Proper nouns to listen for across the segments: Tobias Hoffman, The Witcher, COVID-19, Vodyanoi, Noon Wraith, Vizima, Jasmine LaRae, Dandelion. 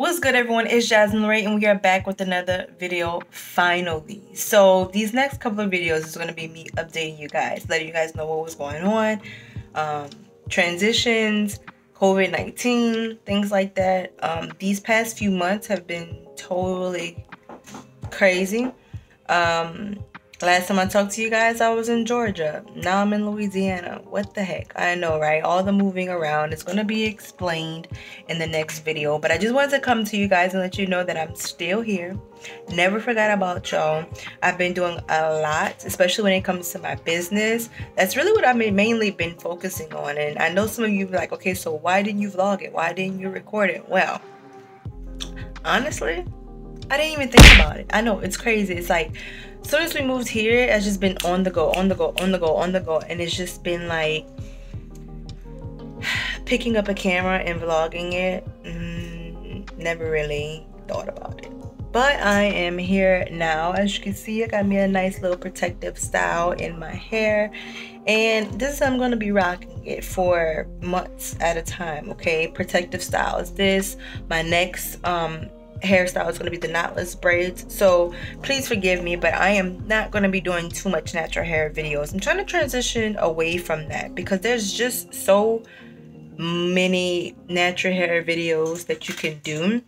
What's good, everyone? It's Jasmine LaRae, and we are back with another video finally. So these next couple of videos is going to be me updating you guys, letting you guys know what was going on, transitions, COVID-19, things like that. These past few months have been totally crazy. Last time I talked to you guys, I was in Georgia. Now I'm in Louisiana. What the heck? I know, right? All the moving around. It's going to be explained in the next video. But I just wanted to come to you guys and let you know that I'm still here. Never forgot about y'all. I've been doing a lot, especially when it comes to my business. That's really what I've mainly been focusing on. And I know some of you be like, okay, so why didn't you vlog it? Why didn't you record it? Well, honestly, I didn't even think about it. I know, it's crazy. It's like, as soon as we moved here, it's just been on the go, on the go, on the go, on the go. And it's just been like picking up a camera and vlogging it. Never really thought about it. But I am here now. As you can see, I got me a nice little protective style in my hair. And this, I'm going to be rocking it for months at a time, okay? Protective style is this. My next hairstyle is going to be the knotless braids, so please forgive me, but I am not going to be doing too much natural hair videos. I'm trying to transition away from that because there's just so many natural hair videos that you can do,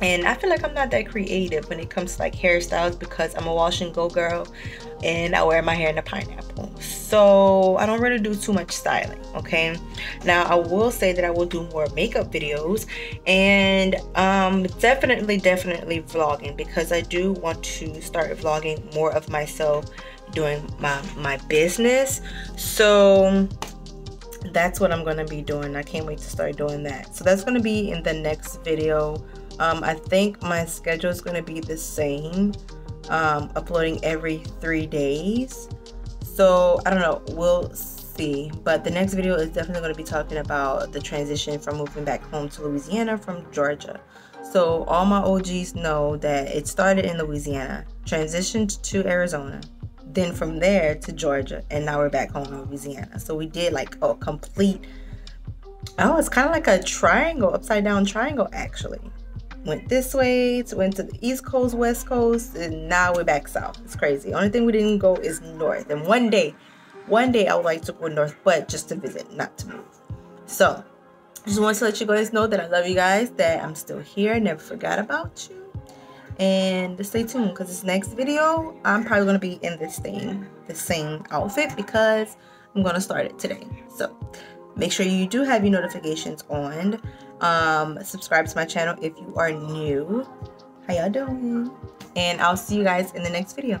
and I feel like I'm not that creative when it comes to like hairstyles because I'm a wash and go girl and I wear my hair in a pineapple, so I don't really do too much styling. Okay, now I will say that I will do more makeup videos and definitely vlogging, because I do want to start vlogging more of myself doing my business. So that's what I'm going to be doing. I can't wait to start doing that. So that's going to be in the next video. I think my schedule is going to be the same, uploading every 3 days. So I don't know, we'll see. But the next video is definitely going to be talking about the transition from moving back home to Louisiana from Georgia. So all my OGs know that it started in Louisiana, transitioned to Arizona, then from there to Georgia, and now we're back home in Louisiana. So we did like a complete, it's kind of like a triangle, upside down triangle actually. Went this way, went to the East Coast, West Coast, and now we're back south. It's crazy. Only thing we didn't go is north. And one day I would like to go north, but just to visit, not to move. So just wanted to let you guys know that I love you guys, that I'm still here, never forgot about you. And stay tuned, because this next video, I'm probably going to be in this thing, the same outfit, because I'm going to start it today. So make sure you do have your notifications on. Subscribe to my channel if you are new. How y'all doing? And I'll see you guys in the next video.